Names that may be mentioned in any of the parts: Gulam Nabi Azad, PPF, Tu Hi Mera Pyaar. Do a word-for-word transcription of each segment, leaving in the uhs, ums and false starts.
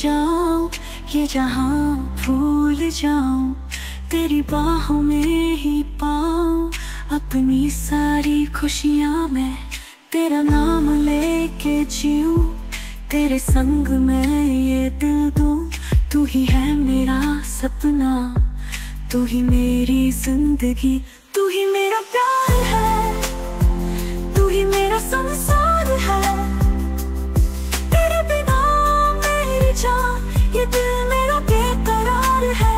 जाऊं, ये जहां भूल जाऊं, तेरी बाहों में ही पाऊं अपनी सारी खुशियां। मैं तेरा नाम लेके जीऊं, तेरे संग मैं ये दिल दूं। तू ही है मेरा सपना, तू ही मेरी जिंदगी, तू ही मेरा प्यार है, तू ही मेरा संसार है। तेरे बिना मेरी जान, ये दिल मेरा बेकरार है।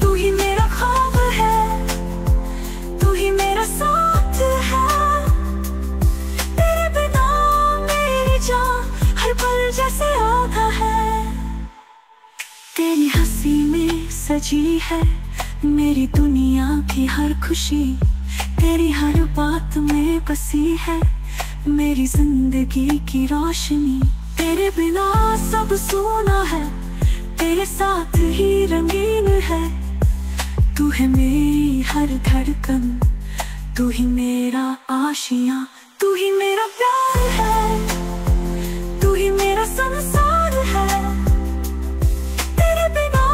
तू ही मेरा ख्वाब है, तू ही मेरा साथ है। तेरे बिना मेरी जान हर पल जैसे आधा है। तेरी हंसी में सजी है मेरी दुनिया की हर खुशी, तेरी हर बात में बसी है मेरी जिंदगी की रोशनी। तेरे बिना सब सोना है, तेरे साथ ही रंगीन है। तू है मेरी हर धड़कन, तू ही मेरा आशियां, तू ही मेरा प्यार है, तू ही मेरा संसार है। तेरे बिना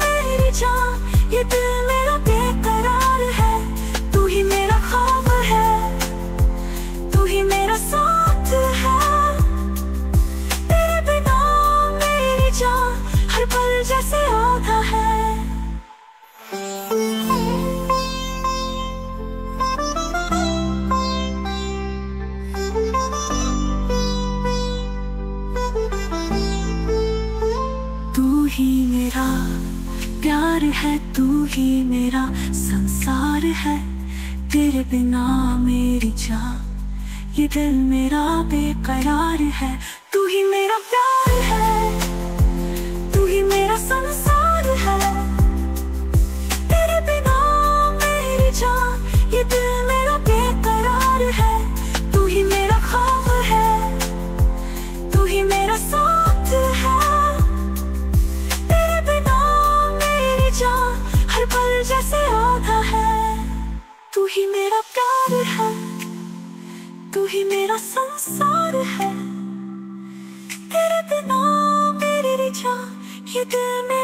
मेरी जान, ये दिल मेरा बेकरार है। तू ही मेरा ख्वाब है, तू ही मेरा साथ है। तेरे बिना मेरी जान हर पल जैसे आधा है। तू ही मेरा प्यार है, तू ही मेरा संसार है। तेरे बिना मेरी जान, ये दिल मेरा बेकरार है। तू ही मेरा प्यार है, तू ही मेरा संसार है। तेरे बिना मेरी जान, ये दिल मेरा बेकरार है। तू ही मेरा ख्वाब है, तू ही मेरा साथ है। हर पल जैसे आधा है। तू ही मेरा प्यार है, तू ही मेरा संसार है। तेरे बिना मेरी जान, ये दिल में